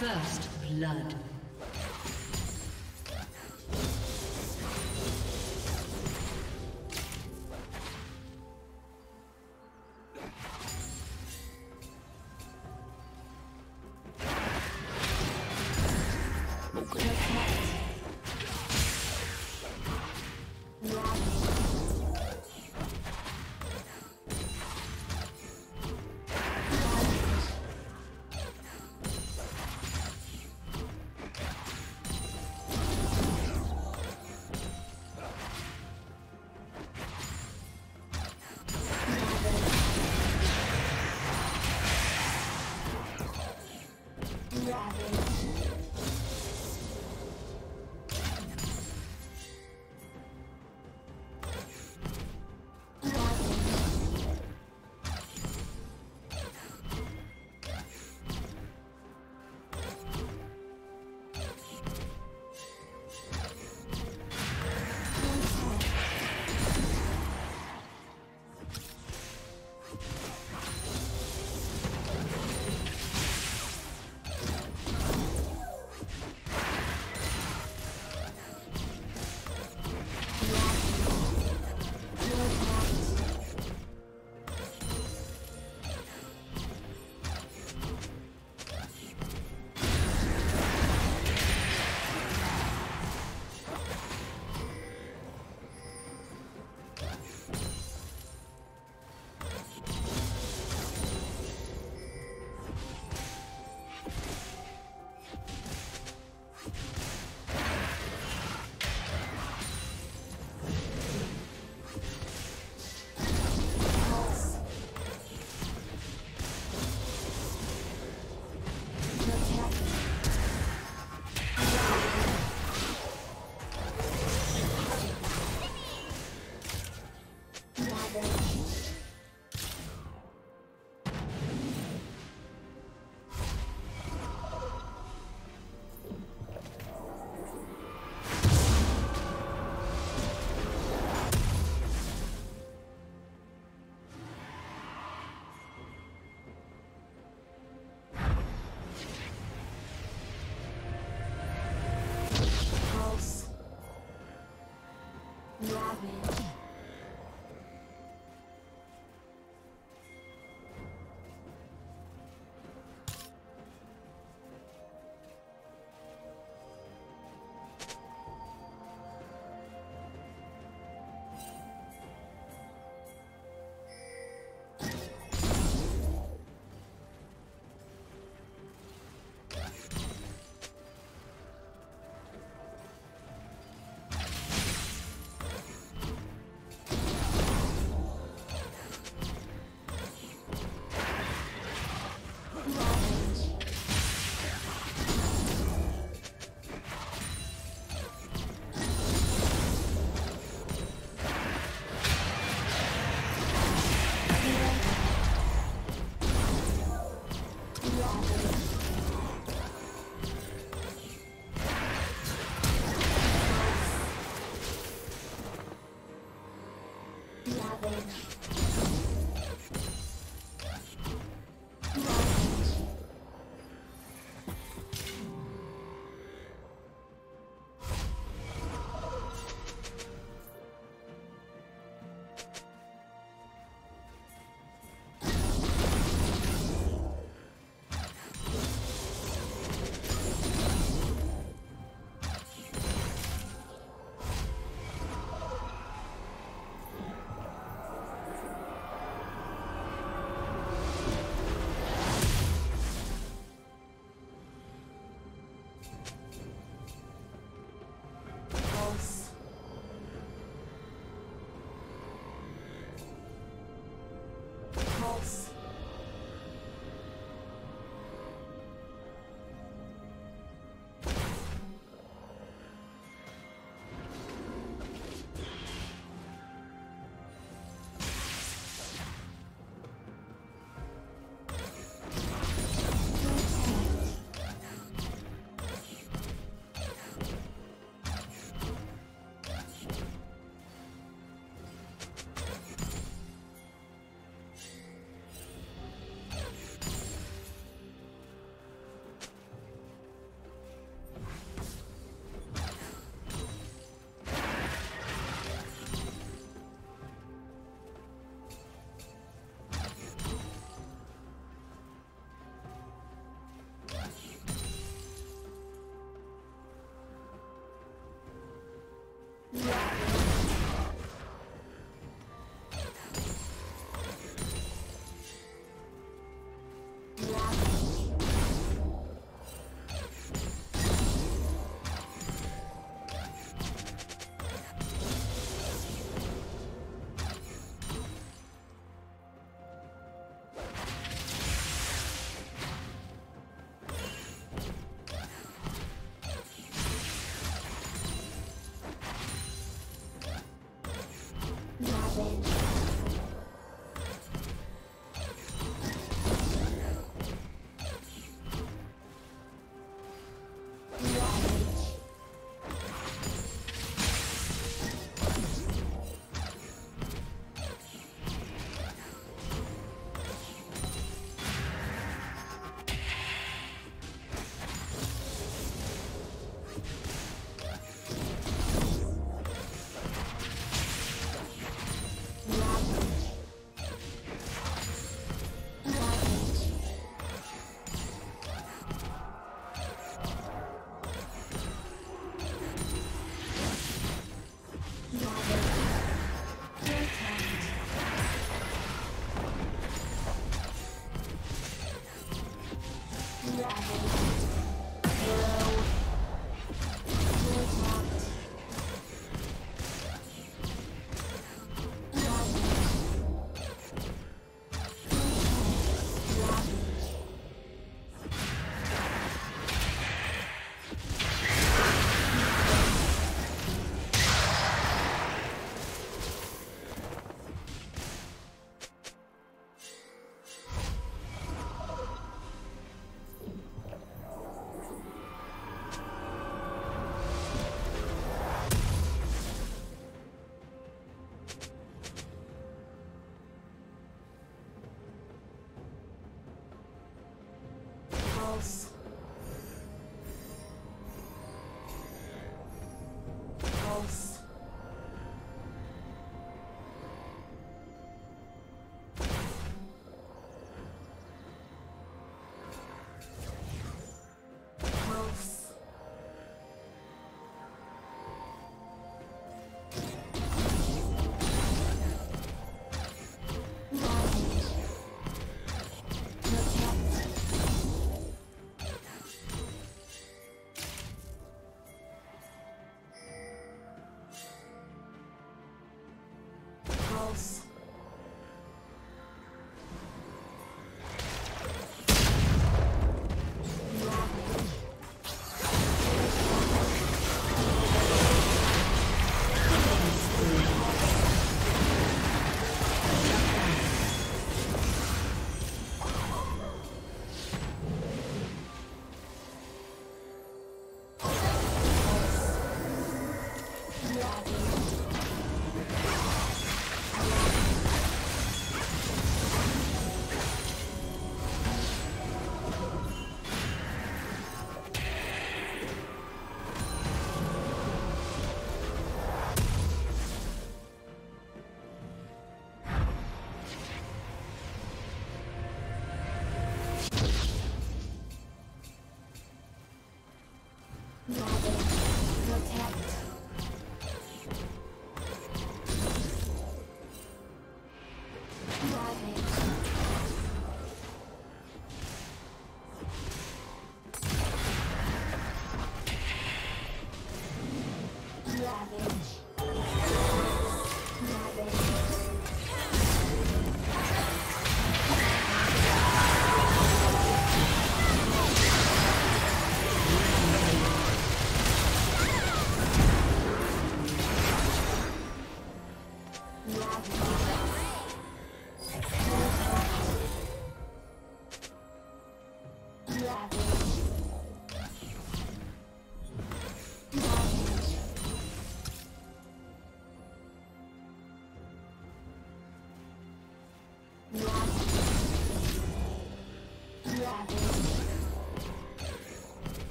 First blood.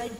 Red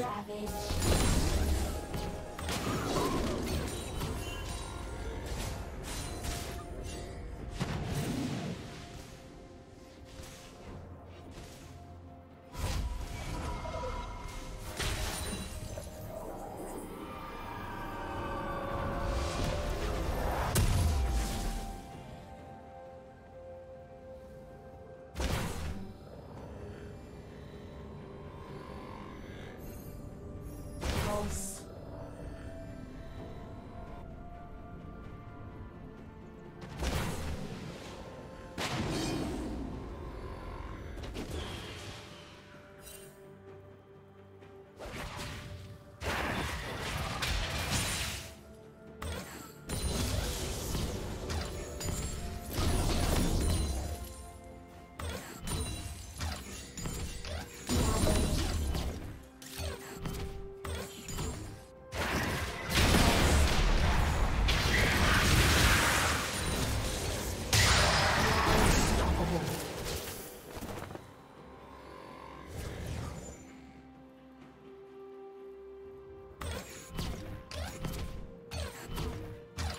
Ravage.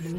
Blue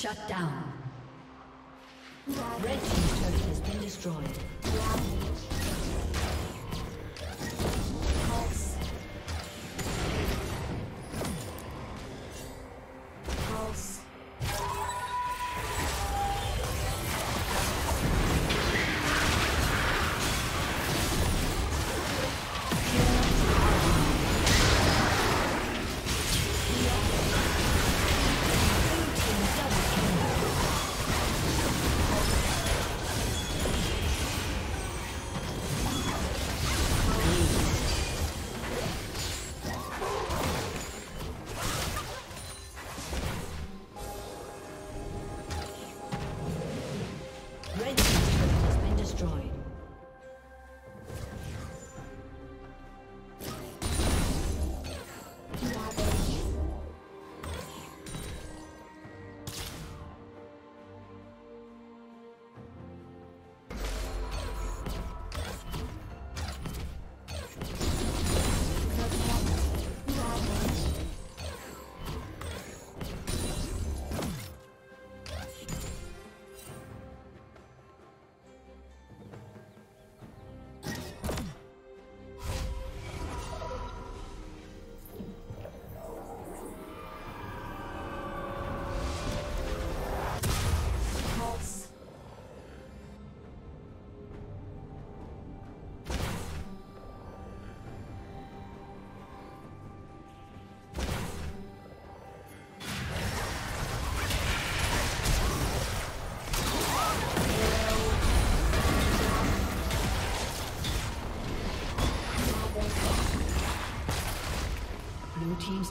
Shut down. Red team's turret has been destroyed. Team's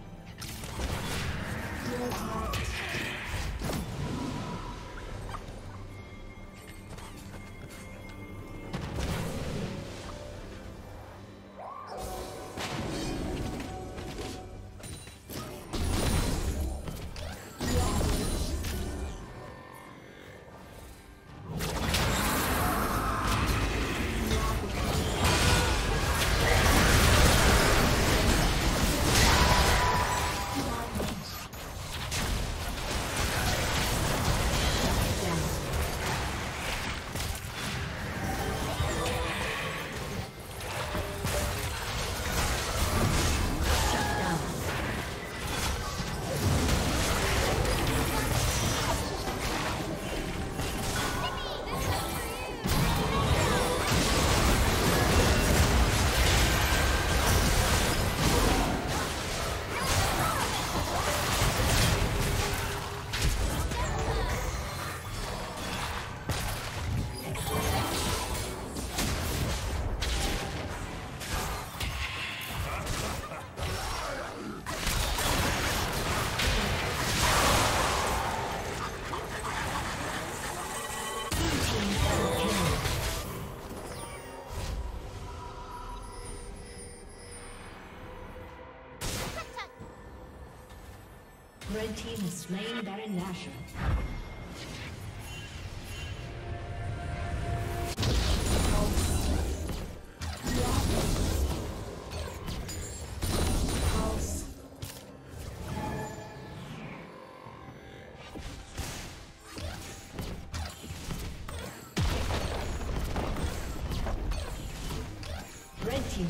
Red team has slain Baron Nashor.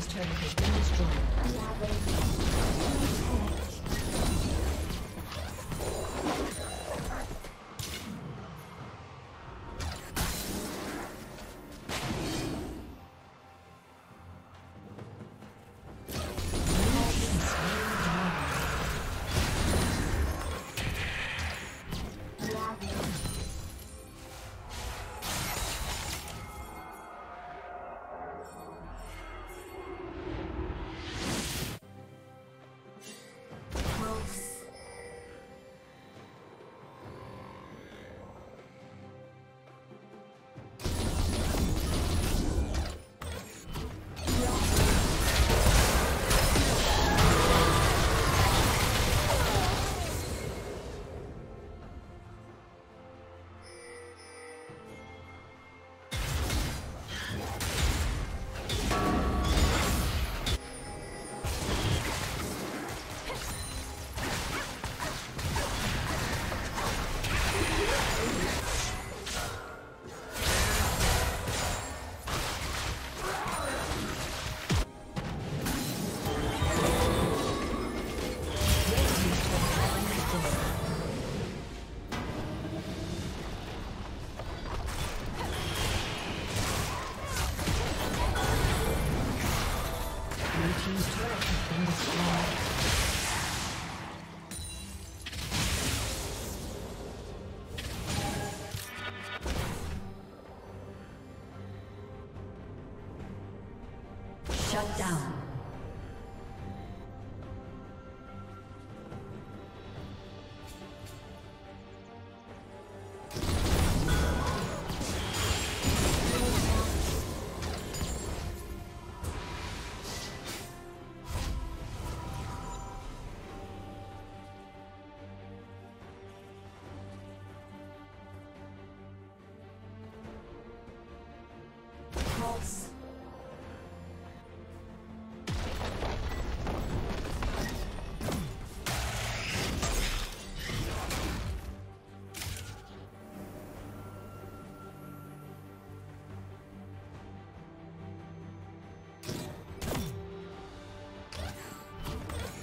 Team's turret has been shut down.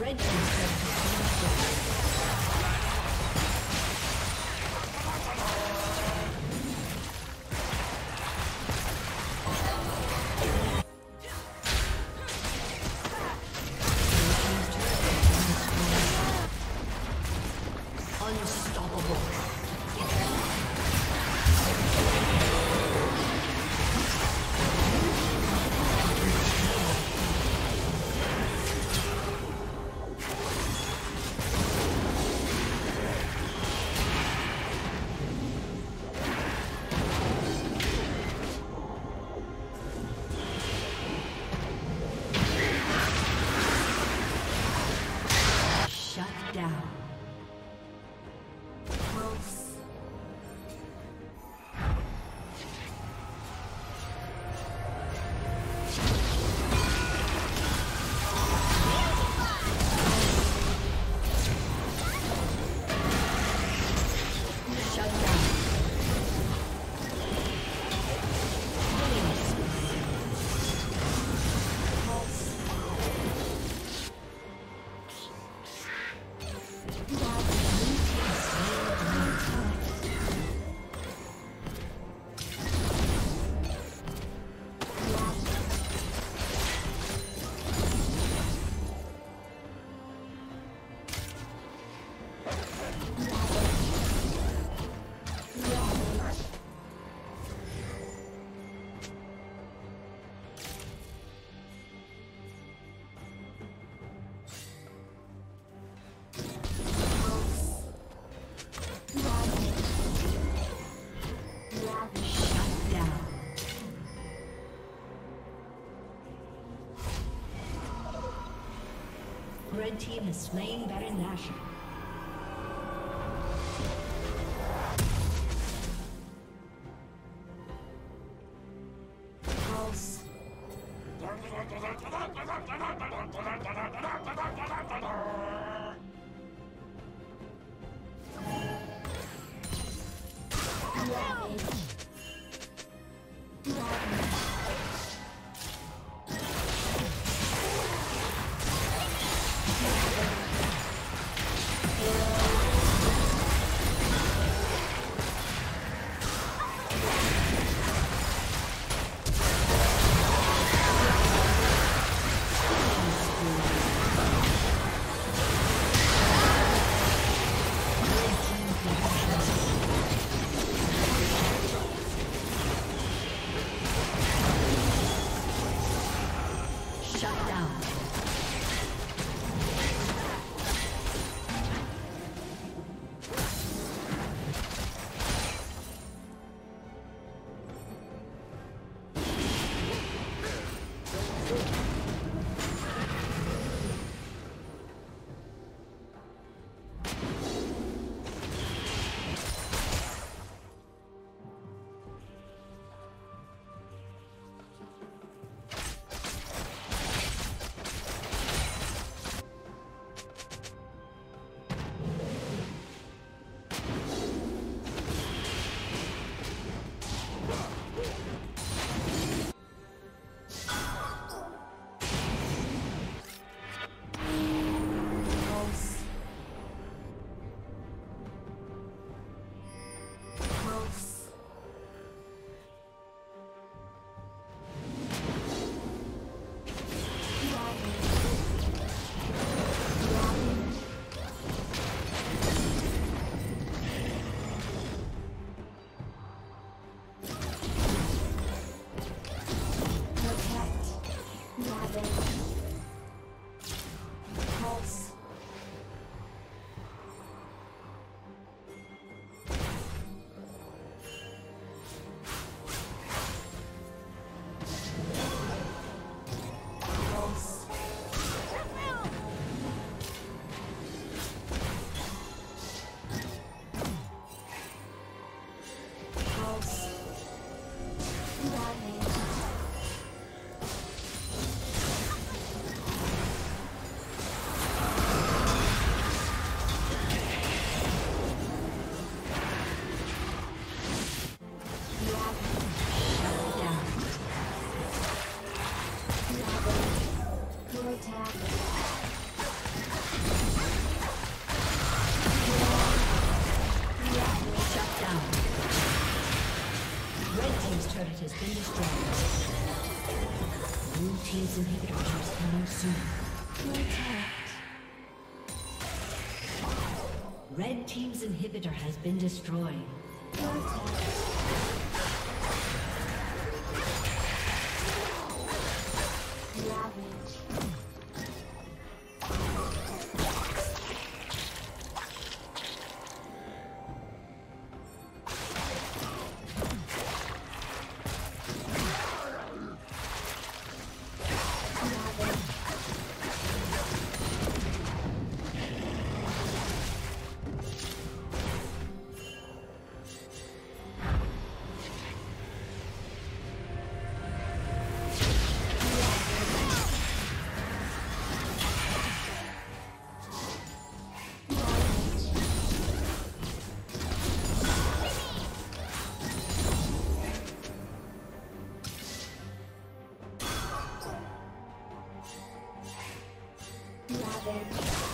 Red team's turret has been destroyed. The team has slain Baron Nashor. Soon. Red team's inhibitor has been destroyed. Thank you.